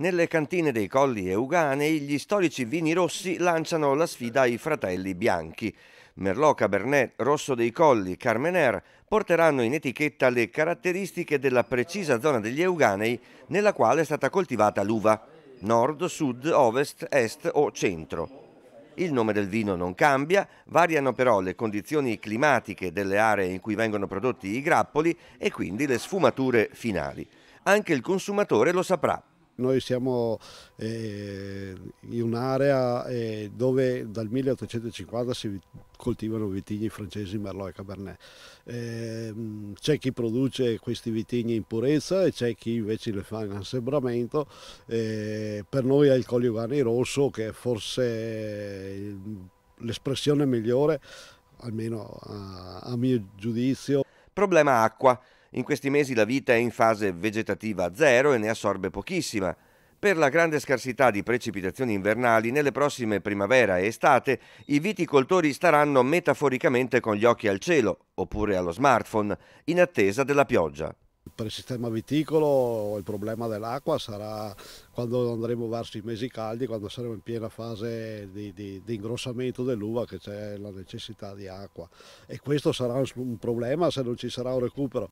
Nelle cantine dei Colli Euganei gli storici vini rossi lanciano la sfida ai fratelli bianchi. Merlot, Cabernet, Rosso dei Colli, Carmener porteranno in etichetta le caratteristiche della precisa zona degli Euganei nella quale è stata coltivata l'uva: nord, sud, ovest, est o centro. Il nome del vino non cambia, variano però le condizioni climatiche delle aree in cui vengono prodotti i grappoli e quindi le sfumature finali. Anche il consumatore lo saprà. Noi siamo in un'area dove dal 1850 si coltivano vitigni francesi, Merlot e Cabernet. C'è chi produce questi vitigni in purezza e c'è chi invece le fa in assembramento. Per noi è il Colli Euganei rosso, che è forse l'espressione migliore, almeno a mio giudizio. Problema acqua. In questi mesi la vite è in fase vegetativa zero e ne assorbe pochissima. Per la grande scarsità di precipitazioni invernali, nelle prossime primavera e estate, i viticoltori staranno metaforicamente con gli occhi al cielo, oppure allo smartphone, in attesa della pioggia. Per il sistema viticolo il problema dell'acqua sarà quando andremo verso i mesi caldi, quando saremo in piena fase di ingrossamento dell'uva, che c'è la necessità di acqua, e questo sarà un problema se non ci sarà un recupero.